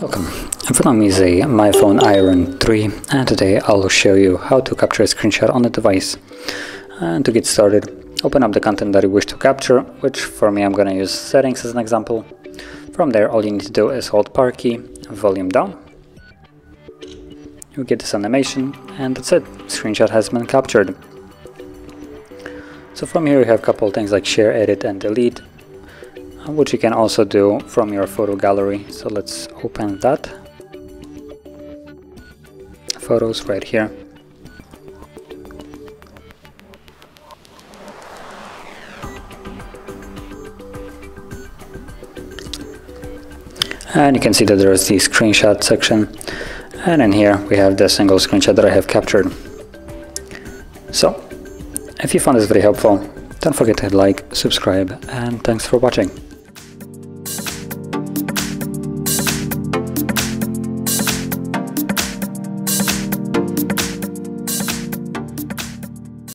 Welcome, in front of me is a myPhone Iron 3 and today I'll show you how to capture a screenshot on the device. And to get started, open up the content that you wish to capture, which for me I'm gonna use settings as an example. From there all you need to do is hold power key, volume down. You get this animation and that's it, screenshot has been captured. So from here you have a couple of things like share, edit and delete, which you can also do from your photo gallery. So let's open that. Photos right here. And you can see that there is the screenshot section. And in here we have the single screenshot that I have captured. So, if you found this video helpful, don't forget to hit like, subscribe, and thanks for watching.